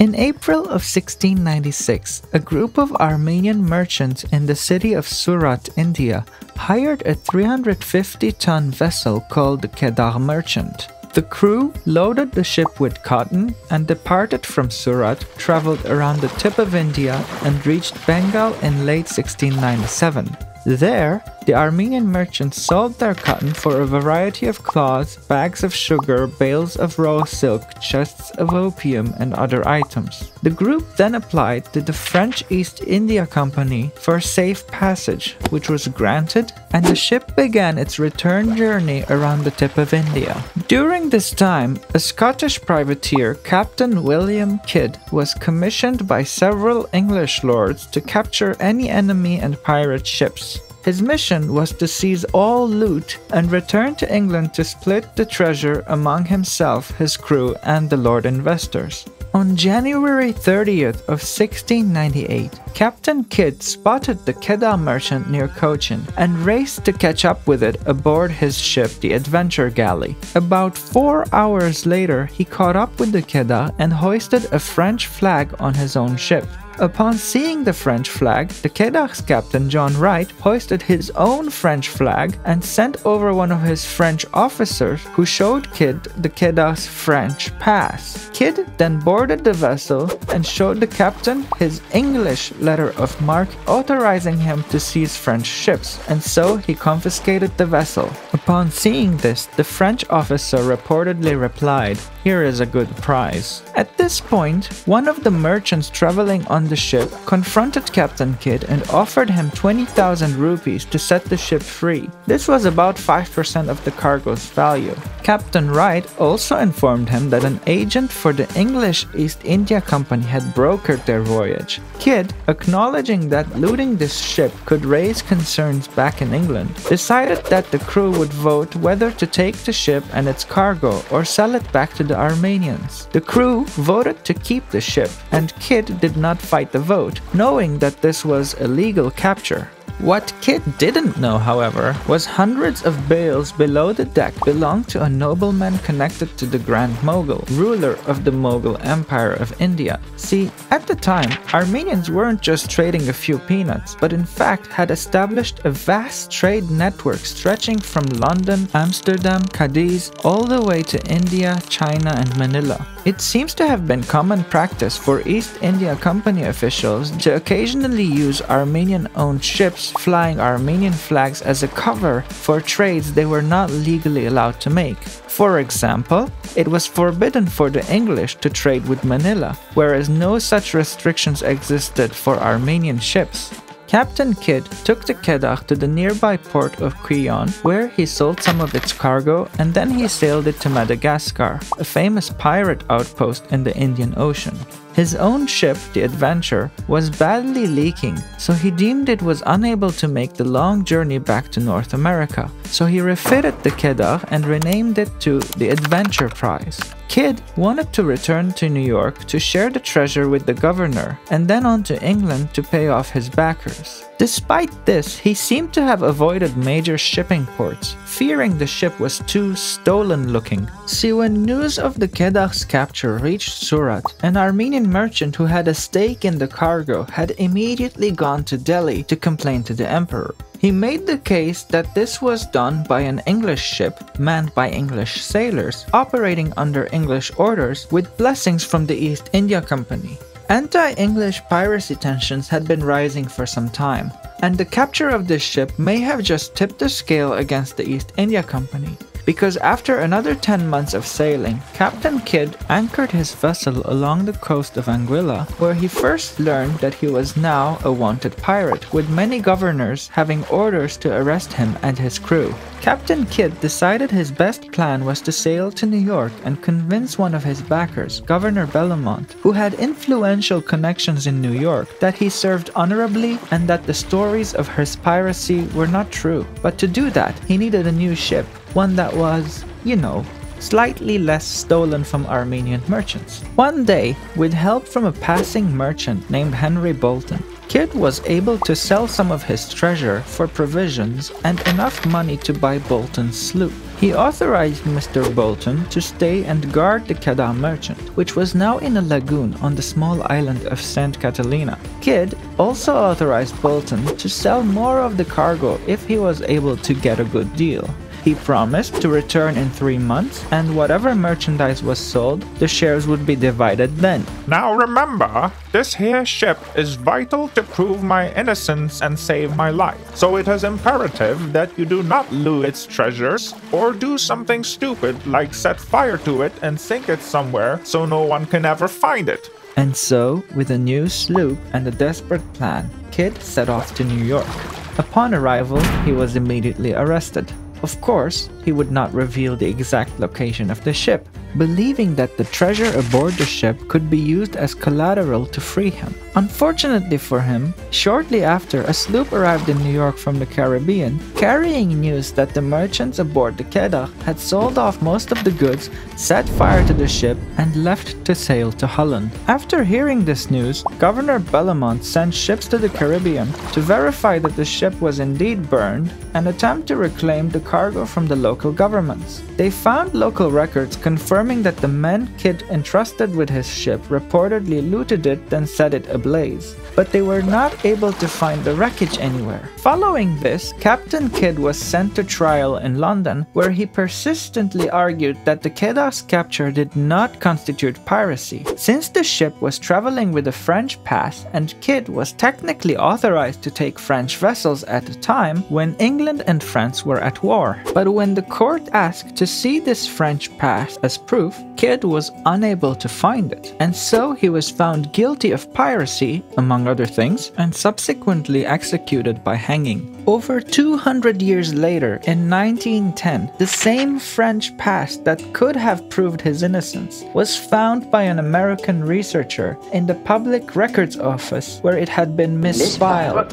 In April of 1696, a group of Armenian merchants in the city of Surat, India, hired a 350-ton vessel called the Quedagh Merchant. The crew loaded the ship with cotton and departed from Surat, traveled around the tip of India and reached Bengal in late 1697. There, the Armenian merchants sold their cotton for a variety of cloths, bags of sugar, bales of raw silk, chests of opium, and other items. The group then applied to the French East India Company for safe passage, which was granted, and the ship began its return journey around the tip of India. During this time, a Scottish privateer, Captain William Kidd, was commissioned by several English lords to capture any enemy and pirate ships. His mission was to seize all loot and return to England to split the treasure among himself, his crew, and the Lord Investors. On January 30th of 1698, Captain Kidd spotted the Quedagh Merchant near Cochin and raced to catch up with it aboard his ship, the Adventure Galley. About 4 hours later, he caught up with the Quedagh and hoisted a French flag on his own ship. Upon seeing the French flag, the Quedagh's captain, John Wright, hoisted his own French flag and sent over one of his French officers who showed Kidd the Quedagh's French pass. Kidd then boarded the vessel and showed the captain his English letter of marque authorizing him to seize French ships, and so he confiscated the vessel. Upon seeing this, the French officer reportedly replied, "Here is a good prize." At this point, one of the merchants traveling on the ship confronted Captain Kidd and offered him 20,000 rupees to set the ship free. This was about 5% of the cargo's value. Captain Wright also informed him that an agent for the English East India Company had brokered their voyage. Kidd, acknowledging that looting this ship could raise concerns back in England, decided that the crew would vote whether to take the ship and its cargo or sell it back to the Armenians. The crew voted to keep the ship, and Kidd did not fight the vote, knowing that this was illegal capture. What Kidd didn't know, however, was hundreds of bales below the deck belonged to a nobleman connected to the Grand Mughal, ruler of the Mughal Empire of India. See, at the time, Armenians weren't just trading a few peanuts, but in fact had established a vast trade network stretching from London, Amsterdam, Cadiz, all the way to India, China, and Manila. It seems to have been common practice for East India Company officials to occasionally use Armenian-owned ships flying Armenian flags as a cover for trades they were not legally allowed to make. For example, it was forbidden for the English to trade with Manila, whereas no such restrictions existed for Armenian ships. Captain Kidd took the Quedagh to the nearby port of Quilon, where he sold some of its cargo, and then he sailed it to Madagascar, a famous pirate outpost in the Indian Ocean. His own ship, the Adventure, was badly leaking, so he deemed it was unable to make the long journey back to North America. So he refitted the Quedagh and renamed it to the Adventure Prize. Kidd wanted to return to New York to share the treasure with the governor, and then on to England to pay off his backers. Despite this, he seemed to have avoided major shipping ports, fearing the ship was too stolen-looking. See, when news of the Quedagh's capture reached Surat, an Armenian merchant who had a stake in the cargo had immediately gone to Delhi to complain to the emperor. He made the case that this was done by an English ship, manned by English sailors, operating under English orders with blessings from the East India Company. Anti-English piracy tensions had been rising for some time, and the capture of this ship may have just tipped the scale against the East India Company. Because after another 10 months of sailing, Captain Kidd anchored his vessel along the coast of Anguilla, where he first learned that he was now a wanted pirate, with many governors having orders to arrest him and his crew. Captain Kidd decided his best plan was to sail to New York and convince one of his backers, Governor Bellomont, who had influential connections in New York, that he served honorably and that the stories of his piracy were not true. But to do that, he needed a new ship, one that was, you know, slightly less stolen from Armenian merchants. One day, with help from a passing merchant named Henry Bolton, Kidd was able to sell some of his treasure for provisions and enough money to buy Bolton's sloop. He authorized Mr. Bolton to stay and guard the Quedagh Merchant, which was now in a lagoon on the small island of St. Catalina. Kidd also authorized Bolton to sell more of the cargo if he was able to get a good deal. He promised to return in 3 months, and whatever merchandise was sold, the shares would be divided then. Now remember, this here ship is vital to prove my innocence and save my life, so it is imperative that you do not loot its treasures or do something stupid like set fire to it and sink it somewhere so no one can ever find it. And so, with a new sloop and a desperate plan, Kidd set off to New York. Upon arrival, he was immediately arrested. Of course, he would not reveal the exact location of the ship, believing that the treasure aboard the ship could be used as collateral to free him. Unfortunately for him, shortly after, a sloop arrived in New York from the Caribbean, carrying news that the merchants aboard the Quedagh had sold off most of the goods, set fire to the ship, and left to sail to Holland. After hearing this news, Governor Bellomont sent ships to the Caribbean to verify that the ship was indeed burned and attempt to reclaim the cargo from the local governments. They found local records confirming that the men Kidd entrusted with his ship reportedly looted it then set it ablaze, but they were not able to find the wreckage anywhere. Following this, Captain Kidd was sent to trial in London, where he persistently argued that the Quedagh's capture did not constitute piracy, since the ship was traveling with a French pass and Kidd was technically authorized to take French vessels at a time when England and France were at war. But when the court asked to see this French pass as proof, Kidd was unable to find it, and so he was found guilty of piracy, among other things, and subsequently executed by hanging. Over 200 years later, in 1910, the same French pass that could have proved his innocence was found by an American researcher in the public records office where it had been misfiled.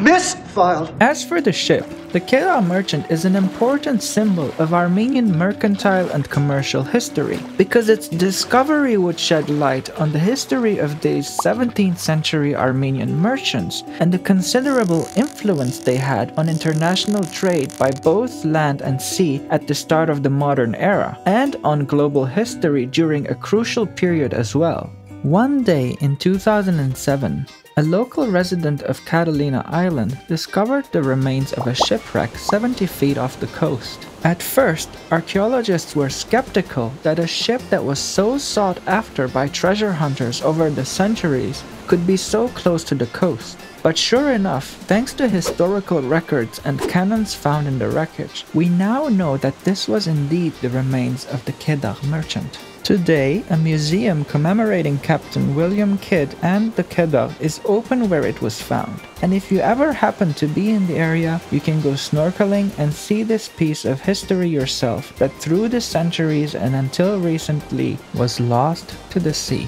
As for the ship, the Quedagh Merchant is an important symbol of Armenian mercantile and commercial history, because its discovery would shed light on the history of these 17th century Armenian merchants and the considerable influence they had on international trade by both land and sea at the start of the modern era, and on global history during a crucial period as well. One day in 2007, a local resident of Catalina Island discovered the remains of a shipwreck 70 feet off the coast. At first, archaeologists were skeptical that a ship that was so sought after by treasure hunters over the centuries could be so close to the coast. But sure enough, thanks to historical records and cannons found in the wreckage, we now know that this was indeed the remains of the Quedagh Merchant. Today, a museum commemorating Captain William Kidd and the Quedagh is open where it was found. And if you ever happen to be in the area, you can go snorkeling and see this piece of history yourself that through the centuries and until recently was lost to the sea.